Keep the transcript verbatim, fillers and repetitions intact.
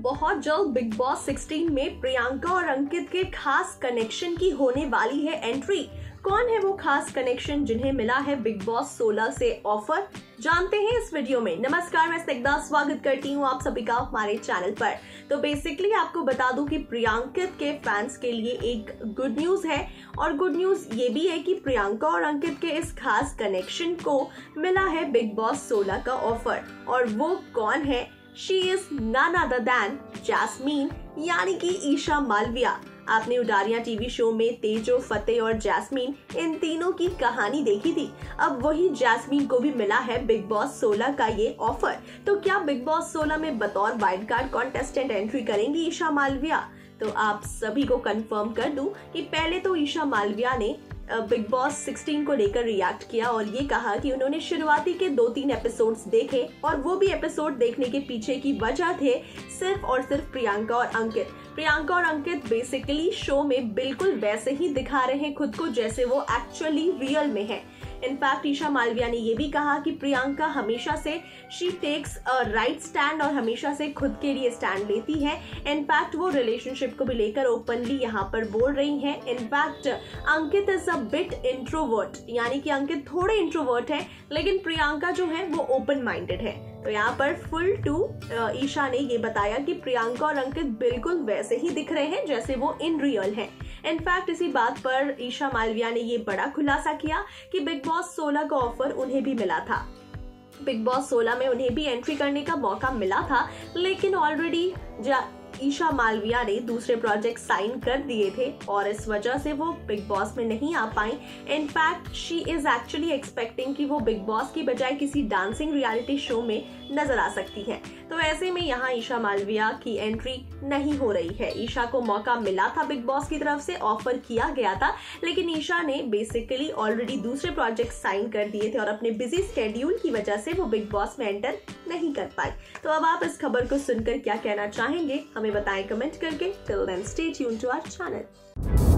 बहुत जल्द big boss सोलह में प्रियंका और अंकित के खास कनेक्शन की होने वाली है एंट्री। कौन है वो खास कनेक्शन जिन्हें मिला है बिग बॉस सोलह से ऑफर, जानते हैं इस वीडियो में। नमस्कार, मैं स्निग्धा, स्वागत करती हूँ आप सभी का हमारे चैनल पर। तो बेसिकली आपको बता दूं कि प्रियंकित के फैंस के लिए एक गुड न्यूज है, और गुड न्यूज ये भी है कि प्रियंका और अंकित के इस खास कनेक्शन को मिला है बिग बॉस सोलह का ऑफर। और वो कौन है? She is none other than jasmine, यानी कि ईशा मालविया। आपने उडारियां टीवी शो में तेजो, फतेह और जैस्मीन इन तीनों की कहानी देखी थी। अब वही जैस्मीन को भी मिला है बिग बॉस सोलह का ये ऑफर। तो क्या बिग बॉस सोलह में बतौर वाइल्ड कार्ड कॉन्टेस्टेंट एंट्री करेंगी ईशा मालविया? तो आप सभी को कंफर्म कर दूं कि पहले तो ईशा मालविया ने बिग बॉस सोलह को लेकर रिएक्ट किया और ये कहा कि उन्होंने शुरुआती के दो तीन एपिसोड्स देखे, और वो भी एपिसोड देखने के पीछे की वजह थे सिर्फ और सिर्फ प्रियंका और अंकित। प्रियंका और अंकित बेसिकली शो में बिल्कुल वैसे ही दिखा रहे हैं खुद को जैसे वो एक्चुअली रियल में है। इनफैक्ट ईशा मालविया ने ये भी कहा कि प्रियंका हमेशा से she takes a right stand, और हमेशा से खुद के लिए स्टैंड लेती है। इनफैक्ट वो रिलेशनशिप को भी लेकर ओपनली यहाँ पर बोल रही हैं। In fact Ankit is a bit introvert, यानी कि अंकित थोड़े इंट्रोवर्ट है, लेकिन प्रियंका जो है वो ओपन माइंडेड है। तो यहाँ पर फुल टू ईशा ने ये बताया कि प्रियंका और अंकित बिल्कुल वैसे ही दिख रहे हैं जैसे वो इन रियल हैं। इनफैक्ट इसी बात पर ईशा मालविया ने ये बड़ा खुलासा किया कि बिग बॉस सोलह का ऑफर उन्हें भी मिला था। बिग बॉस सोलह में उन्हें भी एंट्री करने का मौका मिला था, लेकिन ऑलरेडी ईशा मालविया ने दूसरे प्रोजेक्ट साइन कर दिए थे और इस वजह से वो बिग बॉस में नहीं आ पाई। In fact she is actually expecting कि वो बिग बॉस की बजाय किसी डांसिंग रियलिटी शो में नजर आ सकती है। तो ऐसे में यहाँ ईशा मालविया की एंट्री नहीं हो रही है। ईशा को मौका मिला था, बिग बॉस की तरफ से ऑफर किया गया था, लेकिन ईशा ने बेसिकली ऑलरेडी दूसरे प्रोजेक्ट साइन कर दिए थे और अपने बिजी स्केड्यूल की वजह से वो बिग बॉस में एंटर नहीं कर पाई। तो अब आप इस खबर को सुनकर क्या कहना चाहेंगे, हमें बताएं कमेंट करके। Till then stay tuned to our channel.